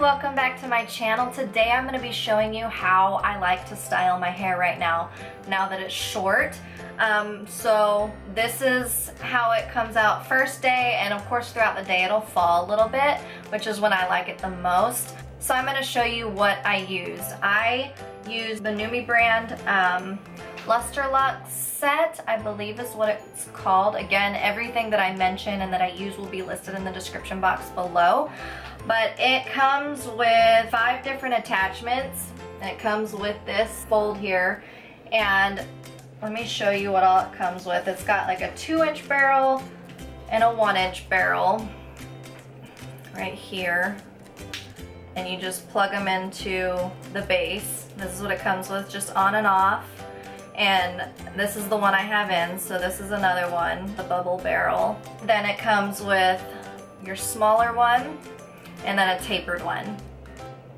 Welcome back to my channel. Today I'm going to be showing you how I like to style my hair right now that it's short. So this is how it comes out first day, and of course throughout the day it'll fall a little bit, which is when I like it the most. So I'm going to show you what I use. I use the NuMe brand Luster Luxe set, I believe is what it's called. Again, everything that I mention and that I use will be listed in the description box below. But it comes with 5 different attachments, and it comes with this fold here. And let me show you what all it comes with. It's got like a 2-inch barrel and a 1-inch barrel right here. And you just plug them into the base. This is what it comes with, just on and off. And this is the one I have in, so this is another one, the bubble barrel. Then it comes with your smaller one and then a tapered one.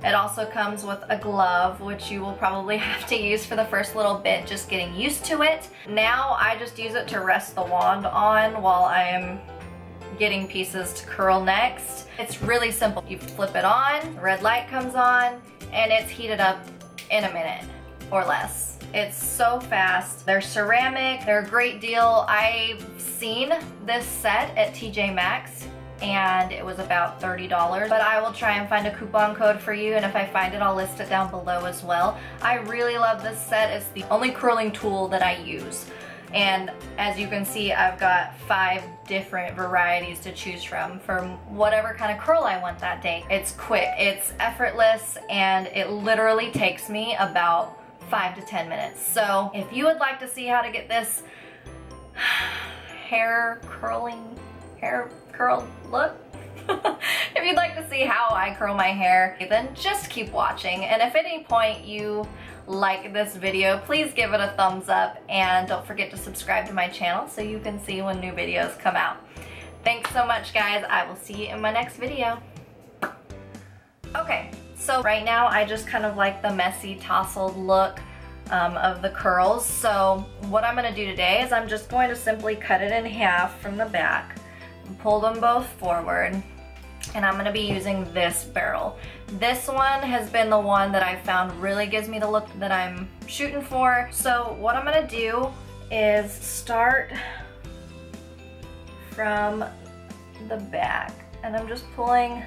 It also comes with a glove, which you will probably have to use for the first little bit, just getting used to it. Now I just use it to rest the wand on while I'm getting pieces to curl next. It's really simple. You flip it on, the red light comes on, and it's heated up in a minute or less. It's so fast. They're ceramic, they're a great deal. I've seen this set at TJ Maxx and it was about $30, but I will try and find a coupon code for you, and if I find it, I'll list it down below as well. I really love this set. It's the only curling tool that I use. And as you can see, I've got 5 different varieties to choose from for whatever kind of curl I want that day. It's quick, it's effortless, and it literally takes me about 5 to 10 minutes. So if you would like to see how to get this hair curl look, if you'd like to see how I curl my hair, then just keep watching. And if at any point you like this video, please give it a thumbs up, and don't forget to subscribe to my channel so you can see when new videos come out. Thanks so much, guys. I will see you in my next video. Okay. So right now I just kind of like the messy tousled look of the curls. So what I'm going to do today is I'm just going to simply cut it in half from the back and pull them both forward, and I'm going to be using this barrel. This one has been the one that I found really gives me the look that I'm shooting for. So what I'm going to do is start from the back, and I'm just pulling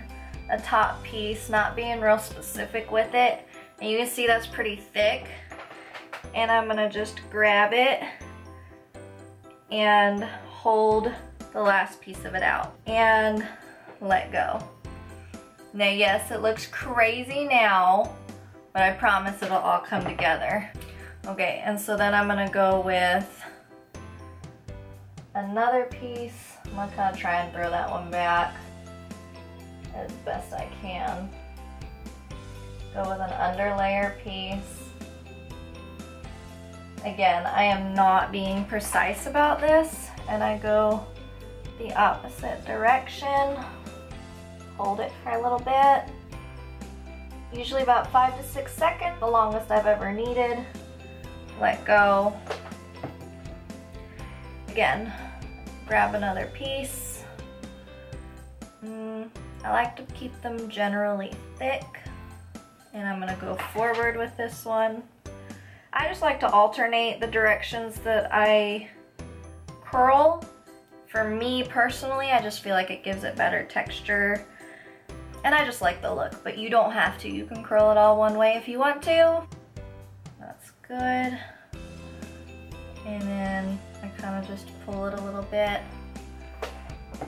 a top piece, not being real specific with it. And you can see that's pretty thick. And I'm gonna just grab it and hold the last piece of it out and let go. Now, yes, it looks crazy now, but I promise it'll all come together. Okay, and so then I'm gonna go with another piece. I'm gonna kind of try and throw that one back as best I can. Go with an underlayer piece. Again, I am not being precise about this, and I go the opposite direction. Hold it for a little bit. Usually about 5 to 6 seconds, the longest I've ever needed. Let go. Again, grab another piece. I like to keep them generally thick, and I'm gonna go forward with this one. I just like to alternate the directions that I curl. For me personally, I just feel like it gives it better texture, and I just like the look, but you don't have to. You can curl it all one way if you want to. That's good. And then I kind of just pull it a little bit.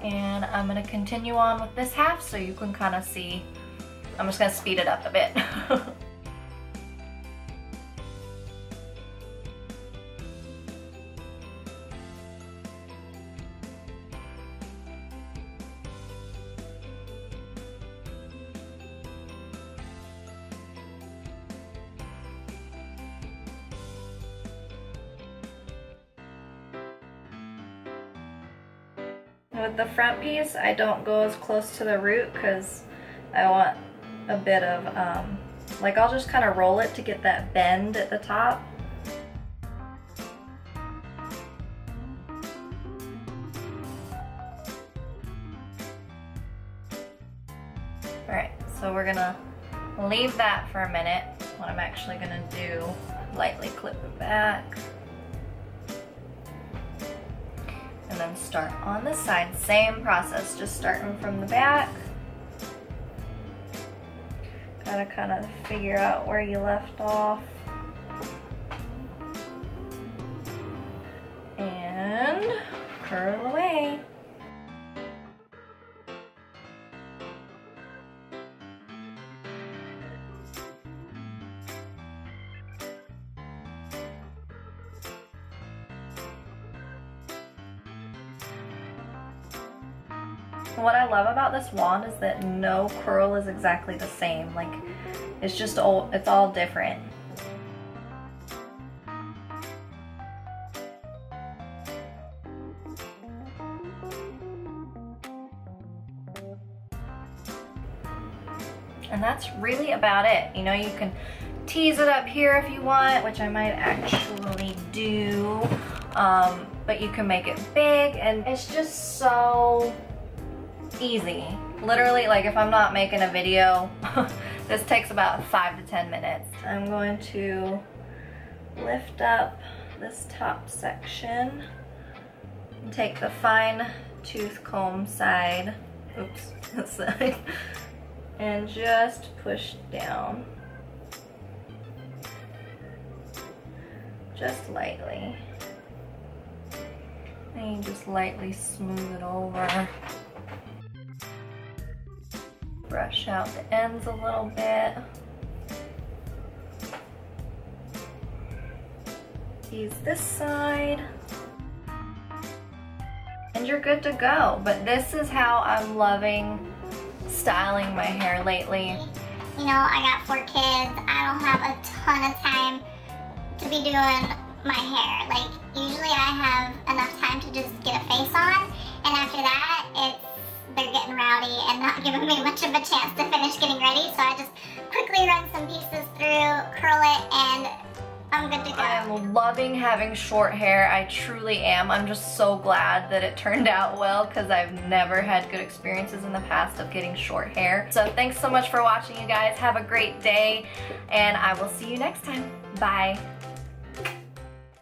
And I'm going to continue on with this half so you can kind of see. I'm just going to speed it up a bit. With the front piece, I don't go as close to the root because I want a bit of, like, I'll just kind of roll it to get that bend at the top. All right, so we're gonna leave that for a minute. What I'm actually gonna do, lightly clip it back. And then start on the side, same process, just starting from the back. Gotta kind of figure out where you left off. And curl away. What I love about this wand is that no curl is exactly the same. Like, it's just all, it's all different. And that's really about it. You know, you can tease it up here if you want, which I might actually do. But you can make it big, and it's just so easy. Literally, like, if I'm not making a video, this takes about 5 to 10 minutes. I'm going to lift up this top section and take the fine tooth comb side, oops, this side, and just push down. Just lightly. And you just lightly smooth it over. Brush out the ends a little bit. Use this side. And you're good to go. But this is how I'm loving styling my hair lately. You know, I got 4 kids. I don't have a ton of time to be doing my hair. Like, usually I have enough time to just get a face on. And after that, it's they're getting rowdy and not giving me much of a chance to finish getting ready, so I just quickly run some pieces through, curl it, and I'm good to go. I'm loving having short hair. I truly am. I'm just so glad that it turned out well, because I've never had good experiences in the past of getting short hair. So thanks so much for watching, you guys. Have a great day, and I will see you next time. Bye.